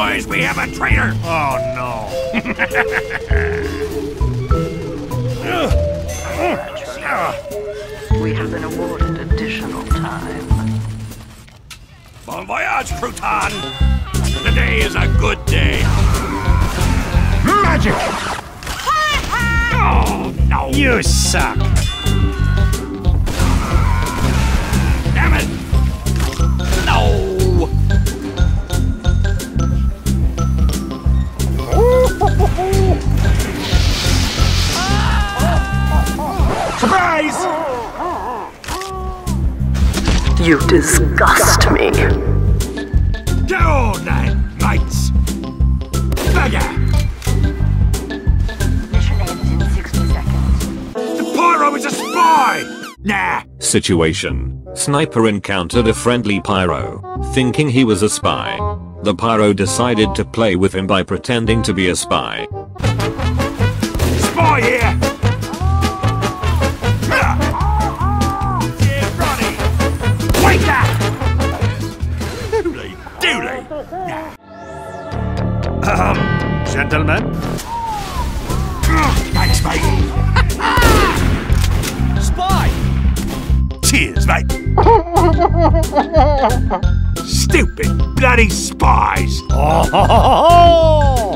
Boys, we have a traitor! Oh, no. We have been awarded additional time. Bon voyage, Crouton! Today is a good day. Magic! Oh, no. You suck. Damn it! No! Surprise! You disgust me. Down, knights! Beggar! Mission ends in 60 seconds. The pyro is a spy! Nah. Situation. Sniper encountered a friendly pyro, thinking he was a spy. The pyro decided to play with him by pretending to be a spy. Spy here! Wait that! Dooley, dooley! Gentlemen? Thanks, mate! Spy! Cheers, mate! Stupid bloody spies! Oh, ho, ho, ho, ho.